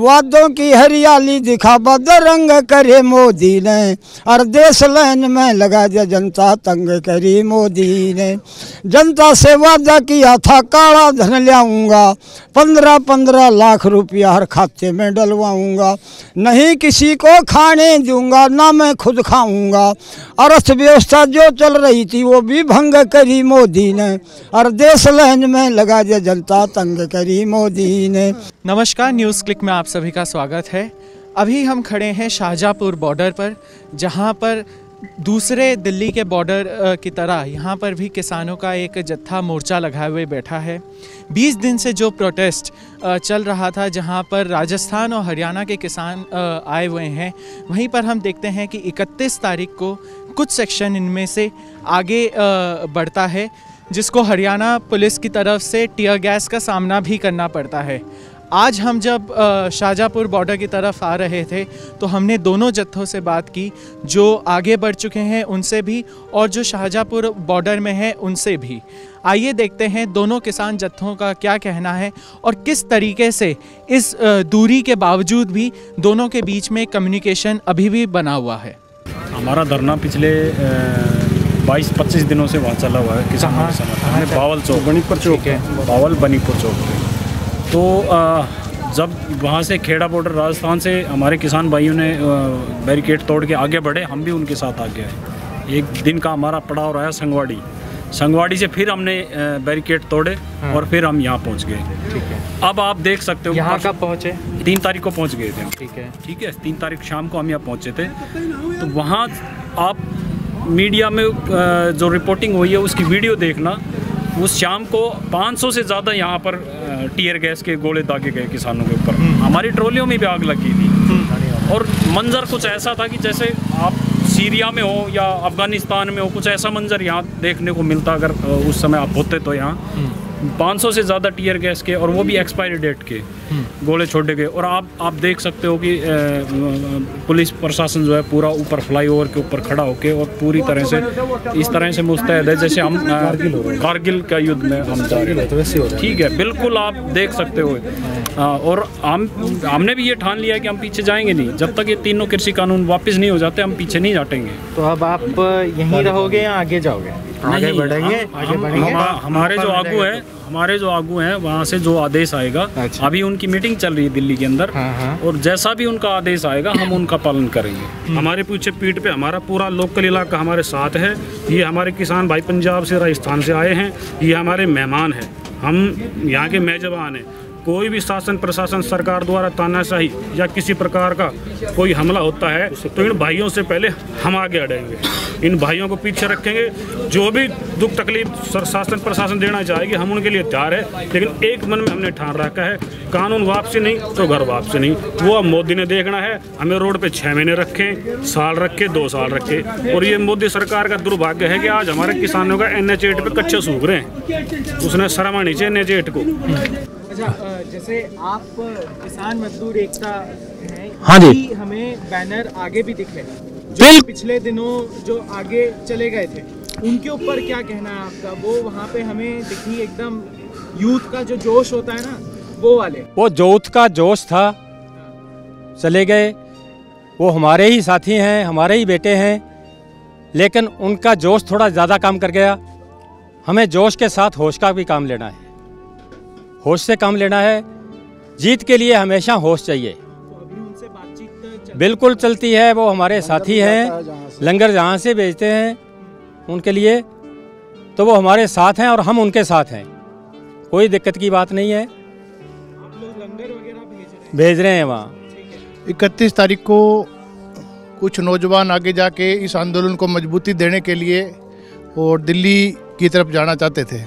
वादों की हरियाली दिखावा रंग करे मोदी ने, और देश लाइन में लगा दिया जनता तंग करी मोदी ने। जनता से वादा किया था काला धन लाऊंगा, 15-15 लाख रुपया हर खाते में डलवाऊंगा, नहीं किसी को खाने दूंगा ना मैं खुद खाऊंगा। अर्थव्यवस्था जो चल रही थी वो भी भंग करी मोदी ने, और देश लाइन में लगा दिया जनता तंग करी मोदी ने। नमस्कार, न्यूज़क्लिक में आप सभी का स्वागत है। अभी हम खड़े हैं शाहजहाँपुर बॉर्डर पर, जहां पर दूसरे दिल्ली के बॉर्डर की तरह यहां पर भी किसानों का एक जत्था मोर्चा लगाए हुए बैठा है। 20 दिन से जो प्रोटेस्ट चल रहा था, जहां पर राजस्थान और हरियाणा के किसान आए हुए हैं, वहीं पर हम देखते हैं कि 31 तारीख को कुछ सेक्शन इनमें से आगे बढ़ता है, जिसको हरियाणा पुलिस की तरफ से टीयर गैस का सामना भी करना पड़ता है। आज हम जब शाहजहाँपुर बॉर्डर की तरफ आ रहे थे तो हमने दोनों जत्थों से बात की, जो आगे बढ़ चुके हैं उनसे भी और जो शाहजहाँपुर बॉर्डर में हैं उनसे भी। आइए देखते हैं दोनों किसान जत्थों का क्या कहना है और किस तरीके से इस दूरी के बावजूद भी दोनों के बीच में कम्युनिकेशन अभी भी बना हुआ है। हमारा धरना पिछले 22-25 दिनों से वहाँ चला हुआ है किसान समर्थन, बावल चौक बनीपुर चौक है, बावल बनीपुर चौक। तो जब वहाँ से खेड़ा बॉर्डर राजस्थान से हमारे किसान भाइयों ने बैरिकेड तोड़ के आगे बढ़े, हम भी उनके साथ आगे आए। एक दिन का हमारा पड़ाव रहा संगवाड़ी, संगवाड़ी से फिर हमने बैरिकेड तोड़े और फिर हम यहाँ पहुँच गए। ठीक है, अब आप देख सकते हो यहाँ कब पहुँचे, 3 तारीख को पहुँच गए थे। ठीक है 3 तारीख शाम को हम यहाँ पहुँचे थे। तो वहाँ आप मीडिया में जो रिपोर्टिंग हुई है उसकी वीडियो देखना, उस शाम को 500 से ज़्यादा यहाँ पर टीयर गैस के गोले दागे गए किसानों के ऊपर, हमारी ट्रॉलियों में भी आग लगी थी। और मंजर कुछ ऐसा था कि जैसे आप सीरिया में हो या अफ़गानिस्तान में हो, कुछ ऐसा मंजर यहाँ देखने को मिलता अगर उस समय आप होते तो। यहाँ 500 से ज़्यादा टीयर गैस के और वो भी एक्सपायरी डेट के गोले छोड़े गए। और आप देख सकते हो कि पुलिस प्रशासन जो है पूरा ऊपर फ्लाईओवर के ऊपर खड़ा होके और पूरी तरह से इस तरह से मुस्तैद है जैसे हम कारगिल का युद्ध में हम जा रहे हैं। ठीक है, बिल्कुल आप देख सकते हो। और हमने भी ये ठान लिया कि हम पीछे जाएंगे नहीं, जब तक ये तीनों कृषि कानून वापस नहीं हो जाते हम पीछे नहीं हटेंगे। तो अब आप यहीं रहोगे या आगे जाओगे? आगे बढ़ेंगे, हमारे जो आगू हैं वहाँ से जो आदेश आएगा, अभी उनकी मीटिंग चल रही है दिल्ली के अंदर, और जैसा भी उनका आदेश आएगा हम उनका पालन करेंगे। हमारे पीछे पीठ पे हमारा पूरा लोकल इलाका हमारे साथ है। ये हमारे किसान भाई पंजाब से राजस्थान से आए हैं, ये हमारे मेहमान हैं, हम यहाँ के मेजबान हैं। कोई भी शासन प्रशासन सरकार द्वारा तानाशाही या किसी प्रकार का कोई हमला होता है तो इन भाइयों से पहले हम आगे अड़ेंगे, इन भाइयों को पीछे रखेंगे। जो भी दुख तकलीफ शासन प्रशासन देना चाहेगी हम उनके लिए तैयार है, लेकिन एक मन में हमने ठान रखा है कानून वापसी नहीं तो घर वापसी नहीं। वो अब मोदी ने देखना है, हमें रोड पे 6 महीने रखें, साल रखे, 2 साल रखे। और ये मोदी सरकार का दुर्भाग्य है कि आज हमारे किसानों का NH-8 पे कच्चे सूख रहे हैं, उसने शर्मा नीचे NH-8 को। जैसे आप किसान मजदूर एकता हैं, हाँ जी, हमें बैनर आगे भी दिखे जो पिछले दिनों जो आगे चले गए थे उनके ऊपर क्या कहना है आपका? वो वहाँ पे हमें दिखी एकदम यूथ का जो जोश होता है ना, वो वाले, वो जोश का जोश था, चले गए। वो हमारे ही साथी हैं, हमारे ही बेटे हैं, लेकिन उनका जोश थोड़ा ज़्यादा काम कर गया। हमें जोश के साथ होश का भी काम लेना है, होश से काम लेना है। जीत के लिए हमेशा होश चाहिए। तो अभी उनसे बातचीत बिल्कुल चलती है, वो हमारे साथी हैं, लंगर जहाँ से बेचते हैं उनके लिए, तो वो हमारे साथ हैं और हम उनके साथ हैं, कोई दिक्कत की बात नहीं है। आप लोग लंगर वगैरह भेज रहे हैं वहाँ। 31 तारीख को कुछ नौजवान आगे जाके इस आंदोलन को मजबूती देने के लिए और दिल्ली की तरफ जाना चाहते थे,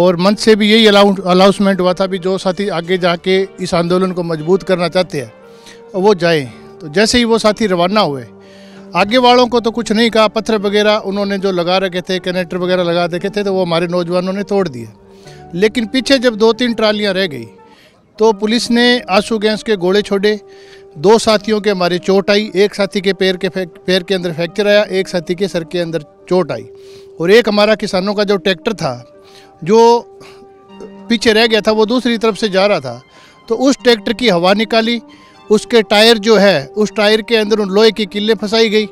और मंच से भी यही अनाउंसमेंट हुआ था भी जो साथी आगे जाके इस आंदोलन को मजबूत करना चाहते हैं वो जाए। तो जैसे ही वो साथी रवाना हुए, आगे वालों को तो कुछ नहीं कहा, पत्थर वगैरह उन्होंने जो लगा रखे थे, कैनेटर वगैरह लगा रखे थे, तो वो हमारे नौजवानों ने तोड़ दिए। लेकिन पीछे जब 2-3 ट्रालियाँ रह गई तो पुलिस ने आंसू गैस के गोले छोड़े। 2 साथियों के हमारे चोट आई, एक साथी के पैर के अंदर फ्रैक्चर आया, एक साथी के सर के अंदर चोट आई, और एक हमारा किसानों का जो ट्रैक्टर था जो पीछे रह गया था वो दूसरी तरफ से जा रहा था, तो उस ट्रैक्टर की हवा निकाली, उसके टायर जो है उस टायर के अंदर उन लोहे की किल्लें फंसाई गई।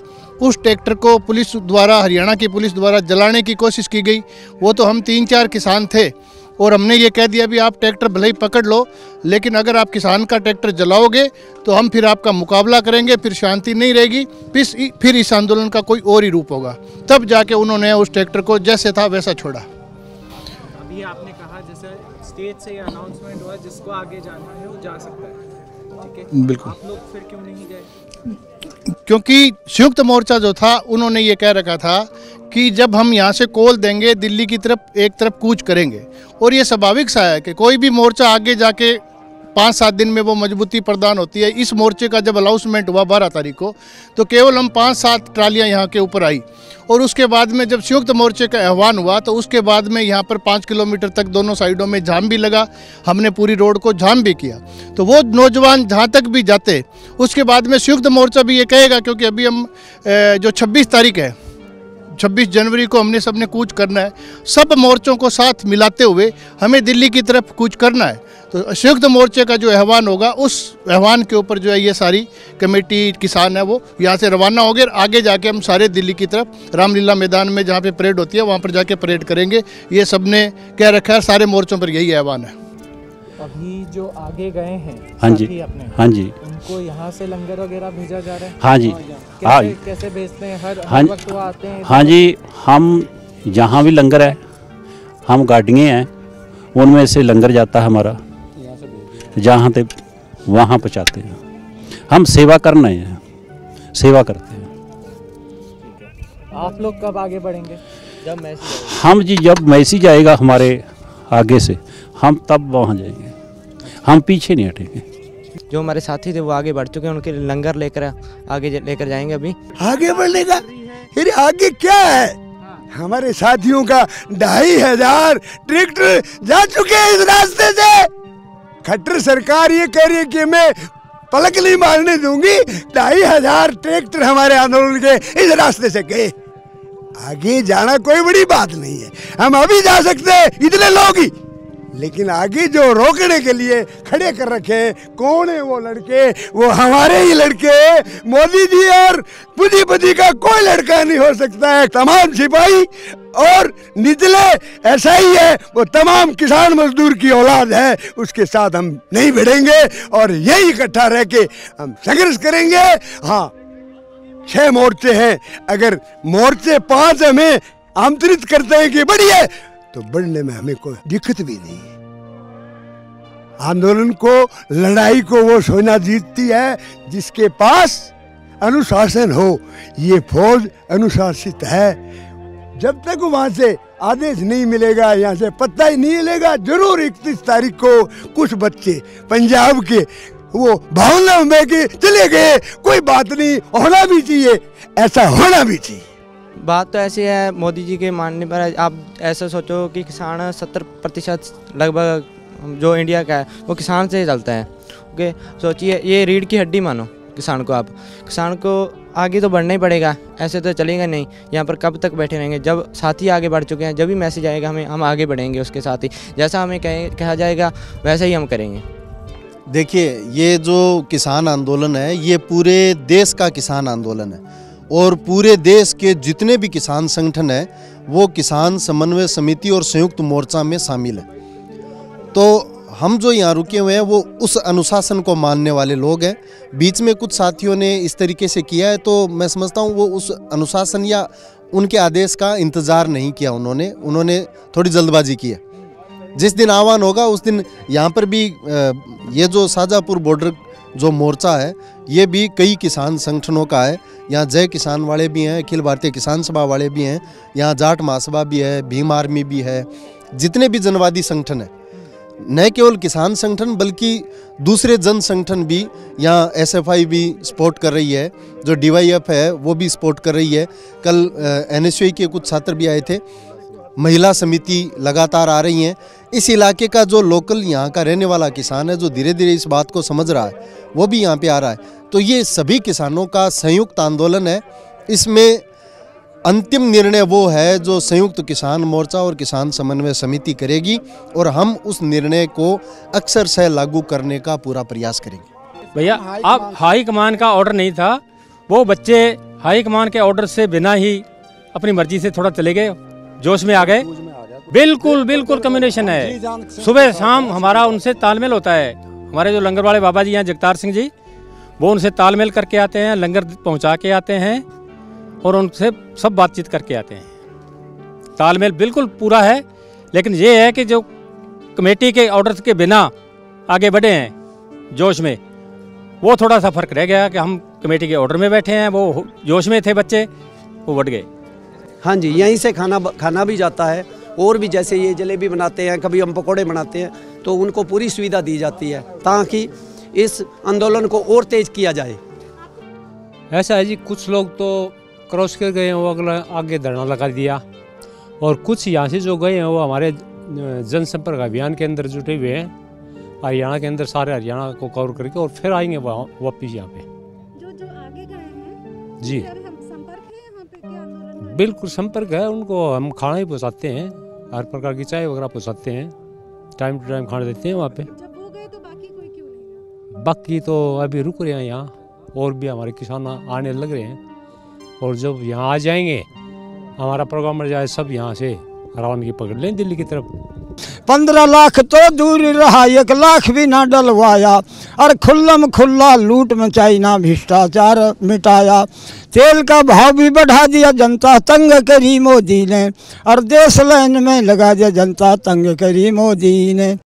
उस ट्रैक्टर को पुलिस द्वारा, हरियाणा की पुलिस द्वारा जलाने की कोशिश की गई। वो तो हम 3-4 किसान थे और हमने ये कह दिया भी आप ट्रैक्टर भले ही पकड़ लो, लेकिन अगर आप किसान का ट्रैक्टर जलाओगे तो हम फिर आपका मुकाबला करेंगे, फिर शांति नहीं रहेगी, फिर इस आंदोलन का कोई और ही रूप होगा। तब जाके उन्होंने उस ट्रैक्टर को जैसे था वैसा छोड़ा। अभी आपने कहा जैसे स्टेज से अनाउंसमेंट हुआ, जिसको आगे जाना है वो जा सकता है, बिल्कुल। आप लोग फिर क्यों नहीं गए? क्योंकि संयुक्त मोर्चा जो था उन्होंने ये कह रखा था कि जब हम यहाँ से कॉल देंगे दिल्ली की तरफ, एक तरफ कूच करेंगे, और ये स्वाभाविक सा है कि कोई भी मोर्चा आगे जाके 5-7 दिन में वो मजबूती प्रदान होती है। इस मोर्चे का जब अनाउंसमेंट हुआ 12 तारीख को, तो केवल हम 5-7 ट्रालियाँ यहाँ के ऊपर आई, और उसके बाद में जब संयुक्त मोर्चे का आह्वान हुआ तो उसके बाद में यहाँ पर 5 किलोमीटर तक दोनों साइडों में जाम भी लगा, हमने पूरी रोड को जाम भी किया। तो वो नौजवान जहाँ तक भी जाते, उसके बाद में संयुक्त मोर्चा भी ये कहेगा, क्योंकि अभी हम जो 26 तारीख है, 26 जनवरी को हमने सबने कूच करना है, सब मोर्चों को साथ मिलाते हुए हमें दिल्ली की तरफ कूच करना है। तो संयुक्त मोर्चे का जो आह्वान होगा, उस आह्वान के ऊपर जो है ये सारी कमेटी किसान है वो यहाँ से रवाना हो गए। आगे जाके हम सारे दिल्ली की तरफ रामलीला मैदान में जहाँ पे परेड होती है वहाँ पर जाके परेड करेंगे। ये सबने कह रखा है, सारे मोर्चों पर यही आह्वान है। अभी जो आगे गए हैं, हाँ जी, अपने, हाँ जी, उनको यहाँ से लंगर वगैरह भेजा जा रहा है, हाँ जी, हाँ, कैसे भेजते हैं? हर वक्त वो आते हैं, हाँ जी। हम जहाँ भी लंगर है, हम गाड़ियाँ हैं, उनमें से लंगर जाता है हमारा, जहाँ तक वहाँ पहुँचाते हैं। हम सेवा करना है, सेवा करते हैं। आप लोग कब आगे बढ़ेंगे? जब मैसेज, हम जी, जब मैसेज आएगा हमारे आगे से, हम तब वहाँ जाएंगे, हम पीछे नहीं हटेंगे। जो हमारे साथी थे वो आगे बढ़ चुके हैं, उनके लंगर लेकर आगे लेकर जाएंगे। अभी आगे बढ़ने का फिर आगे क्या है? हमारे साथियों का 2500 ट्रैक्टर जा चुके हैं इस रास्ते से। खट्टर सरकार ये कह रही है कि मैं पलक नहीं मारने दूंगी, 2500 ट्रैक्टर हमारे आंदोलन के इस रास्ते से गए। आगे जाना कोई बड़ी बात नहीं है, हम अभी जा सकते हैं, इतने लोग ही। लेकिन आगे जो रोकने के लिए खड़े कर रखे, कौन है वो लड़के? वो हमारे ही लड़के, मोदी जी और पूंजीपति का कोई लड़का नहीं हो सकता है। तमाम सिपाही और निचले एसआई है, वो तमाम किसान मजदूर की औलाद है, उसके साथ हम नहीं भिड़ेंगे और यही इकट्ठा रह के हम संघर्ष करेंगे। हाँ, 6 मोर्चे हैं, अगर मोर्चे 5 हमें आमंत्रित करते हैं कि बढ़िए, तो बढ़ने में हमें कोई दिक्कत भी नहीं है। आंदोलन को, लड़ाई को वो सेना जीतती है जिसके पास अनुशासन हो। ये फौज अनुशासित है। जब तक वहाँ से आदेश नहीं मिलेगा, यहाँ से पता ही नहीं हिलेगा। जरूर 31 तारीख को कुछ बच्चे पंजाब के वो भावना में के चले गए, कोई बात नहीं, होना भी चाहिए, ऐसा होना भी चाहिए। बात तो ऐसी है, मोदी जी के मानने पर आप ऐसा सोचो कि किसान 70% लगभग जो इंडिया का है वो किसान से ही चलता है। ओके, सोचिए, ये रीढ़ की हड्डी मानो किसान को। आप किसान को आगे तो बढ़ना ही पड़ेगा, ऐसे तो चलेगा नहीं। यहाँ पर कब तक बैठे रहेंगे? जब साथी आगे बढ़ चुके हैं, जब भी मैसेज आएगा हमें, हम आगे बढ़ेंगे उसके साथ ही। जैसा हमें कहा जाएगा वैसा ही हम करेंगे। देखिए, ये जो किसान आंदोलन है, ये पूरे देश का किसान आंदोलन है, और पूरे देश के जितने भी किसान संगठन हैं वो किसान समन्वय समिति और संयुक्त मोर्चा में शामिल है। तो हम जो यहाँ रुके हुए हैं वो उस अनुशासन को मानने वाले लोग हैं। बीच में कुछ साथियों ने इस तरीके से किया है, तो मैं समझता हूँ वो उस अनुशासन या उनके आदेश का इंतज़ार नहीं किया। उन्होंने थोड़ी जल्दबाजी की है। जिस दिन आह्वान होगा उस दिन यहाँ पर भी ये जो शाहजहाँपुर बॉर्डर जो मोर्चा है, ये भी कई किसान संगठनों का है। यहाँ जय किसान वाले भी हैं, अखिल भारतीय किसान सभा वाले भी हैं, यहाँ जाट महासभा भी है, भीम आर्मी भी है, जितने भी जनवादी संगठन हैं, न केवल किसान संगठन बल्कि दूसरे जन संगठन भी। यहाँ एसएफआई भी सपोर्ट कर रही है, जो DYF है वो भी सपोर्ट कर रही है। कल NSU के कुछ छात्र भी आए थे। महिला समिति लगातार आ रही हैं। इस इलाके का जो लोकल यहाँ का रहने वाला किसान है, जो धीरे धीरे इस बात को समझ रहा है, वो भी यहाँ पे आ रहा है। तो ये सभी किसानों का संयुक्त आंदोलन है। इसमें अंतिम निर्णय वो है जो संयुक्त किसान मोर्चा और किसान समन्वय समिति करेगी और हम उस निर्णय को अक्सर से लागू करने का पूरा प्रयास करेंगे। भैया आप हाईकमान का ऑर्डर नहीं था, वो बच्चे हाईकमान के ऑर्डर से बिना ही अपनी मर्जी से थोड़ा चले गए, जोश में आ गए। बिल्कुल बिल्कुल कम्युनिकेशन है, सुबह शाम हमारा उनसे तालमेल होता है। हमारे जो लंगर वाले बाबा जी हैं जगतार सिंह जी, वो उनसे तालमेल करके आते हैं, लंगर पहुंचा के आते हैं और उनसे सब बातचीत करके आते हैं। तालमेल बिल्कुल पूरा है, लेकिन ये है कि जो कमेटी के ऑर्डर्स के बिना आगे बढ़े हैं जोश में, वो थोड़ा सा फर्क रह गया कि हम कमेटी के ऑर्डर में बैठे हैं, वो जोश में थे बच्चे, वो बढ़ गए। हाँ जी, यहीं से खाना भी जाता है और भी, जैसे ये जलेबी बनाते हैं, कभी हम पकौड़े बनाते हैं, तो उनको पूरी सुविधा दी जाती है ताकि इस आंदोलन को और तेज किया जाए। ऐसा है जी, कुछ लोग तो क्रॉस कर गए हैं, वो अगला आगे धरना लगा दिया, और कुछ यहाँ से जो गए हैं वो हमारे जनसंपर्क अभियान के अंदर जुटे हुए हैं, हरियाणा के अंदर, सारे हरियाणा को कवर करके, और फिर आएंगे वहाँ वापिस यहाँ पे। जो आगे गए हैं जी, बिल्कुल संपर्क है, उनको हम खाना ही पहुँचाते हैं, हर प्रकार की चाय वगैरह पहुँचाते हैं, टाइम टू टाइम खाना देते हैं वहाँ पे। बाकी तो अभी रुक रहे हैं यहाँ, और भी हमारे किसान आने लग रहे हैं, और जब यहाँ आ जाएंगे हमारा प्रोग्राम जाए, सब यहाँ से रवानगी पकड़ लें दिल्ली की तरफ। 15 लाख तो दूर रहा, 1 लाख भी ना डलवाया, और खुल्लम खुल्ला लूट मचाई, ना भ्रष्टाचार मिटाया। तेल का भाव भी बढ़ा दिया, जनता तंग करी मोदी ने, और देश लाइन में लगा दिया, जनता तंग करी मोदी ने।